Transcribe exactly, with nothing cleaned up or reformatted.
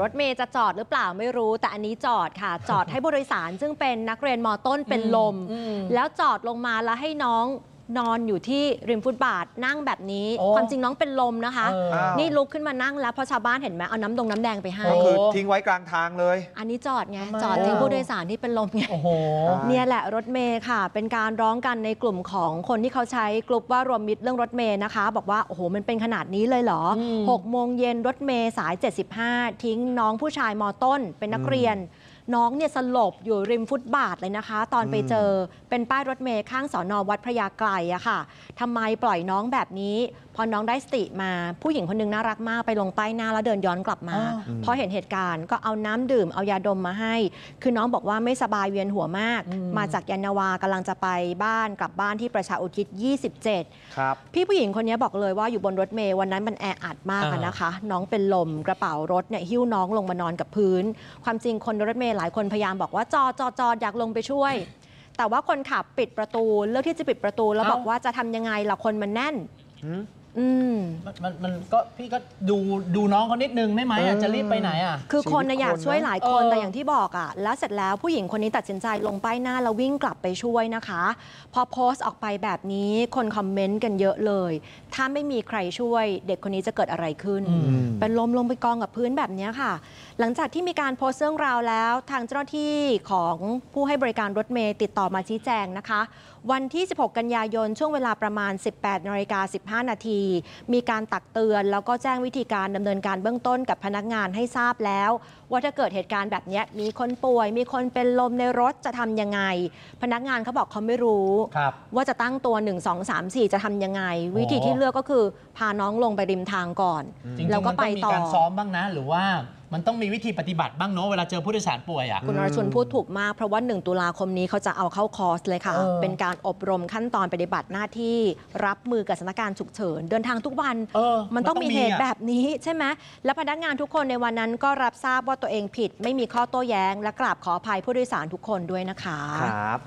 รถเมย์จะจอดหรือเปล่าไม่รู้แต่อันนี้จอดค่ะจอดให้ผู้โดยสารซึ่งเป็นนักเรียนม.ต้นเป็นลมแล้วจอดลงมาแล้วให้น้องนอนอยู่ที่ริมฟุตบาทนั่งแบบนี้ความจริงน้องเป็นลมนะคะนี่ลุกขึ้นมานั่งแล้วเพราะชาวบ้านเห็นไหมเอาน้ำดงน้ำแดงไปให้ก็คือทิ้งไว้กลางทางเลยอันนี้จอดไงจอดทิ้งผู้โดยสารที่เป็นลมไงเนี่ยแหละรถเมย์ค่ะเป็นการร้องกันในกลุ่มของคนที่เขาใช้กลุ่มว่ารวมมิตรเรื่องรถเมย์นะคะบอกว่าโอ้โหมันเป็นขนาดนี้เลยเหรอหกโมงเย็นรถเมย์สายเจ็ดสิบห้าทิ้งน้องผู้ชายม.ต้นเป็นนักเรียนน้องเนี่ยสลบอยู่ริมฟุตบาทเลยนะคะตอนไปเจอเป็นป้ายรถเมล์ข้างสน.วัดพระยาไกรอะค่ะทำไมปล่อยน้องแบบนี้พอน้องได้สติมาผู้หญิงคนนึงน่ารักมากไปลงป้ายหน้าแล้วเดินย้อนกลับมาพอเห็นเหตุการณ์ก็เอาน้ำดื่มเอายาดมมาให้คือน้องบอกว่าไม่สบายเวียนหัวมากมาจากยานนาวากำลังจะไปบ้านกลับบ้านที่ประชาอุทิศยี่สิบเจ็ดครับพี่ผู้หญิงคนนี้บอกเลยว่าอยู่บนรถเมล์วันนั้นมันแออัดมากนะคะน้องเป็นลมกระเป๋ารถเนี่ยหิ้วน้องลงมานอนกับพื้นความจริงคนรถเมล์หลายคนพยายามบอกว่าจอจอจออยากลงไปช่วยแต่ว่าคนขับปิดประตูเลือกที่จะปิดประตูแล้วบอกว่าจะทำยังไงล่ะคนมันแน่นอืมมันมันก็พี่ก็ดูดูน้องเขานิดนึงได้ไหมอ่ะจะรีบไปไหนอ่ะคือคนอยากช่วยหลายคนแต่อย่างที่บอกอ่ะแล้วเสร็จแล้วผู้หญิงคนนี้ตัดสินใจลงป้ายหน้าแล้ววิ่งกลับไปช่วยนะคะพอโพสต์ออกไปแบบนี้คนคอมเมนต์กันเยอะเลยถ้าไม่มีใครช่วยเด็กคนนี้จะเกิดอะไรขึ้นเป็นล้มลงไปกองกับพื้นแบบนี้ค่ะหลังจากที่มีการโพสต์เรื่องราวแล้วทางเจ้าหน้าที่ของผู้ให้บริการรถเมล์ติดต่อมาชี้แจงนะคะวันที่สิบหกกันยายนช่วงเวลาประมาณ สิบแปดนาฬิกาสิบห้านาทีมีการตักเตือนแล้วก็แจ้งวิธีการดำเนินการเบื้องต้นกับพนักงานให้ทราบแล้วว่าถ้าเกิดเหตุการณ์แบบนี้มีคนป่วยมีคนเป็นลมในรถจะทำยังไงพนักงานเขาบอกเขาไม่รู้ว่าจะตั้งตัวหนึ่ง สอง สาม สี่จะทำยังไงวิธีที่เลือกก็คือพาน้องลงไปริมทางก่อนแล้วก็ไปต่อการซ้อมบ้างนะหรือว่ามันต้องมีวิธีปฏิบัติบ้างเนาะเวลาเจอผู้โดยสารป่วยอ่ะคุณอรชนพูดถูกมากเพราะว่าหนึ่งตุลาคมนี้เขาจะเอาเข้าคอร์สเลยค่ะ เ, เป็นการอบรมขั้นตอนปฏิบัติหน้าที่รับมือกับสถานการณ์ฉุกเฉินเดินทางทุกวันมันต้องมีเหตุแบบนี้ใช่ไหมและพนักงานทุกคนในวันนั้นก็รับทราบว่าตัวเองผิดไม่มีข้อโต้แย้งและกราบขออภัยผู้โดยสารทุกคนด้วยนะคะครับ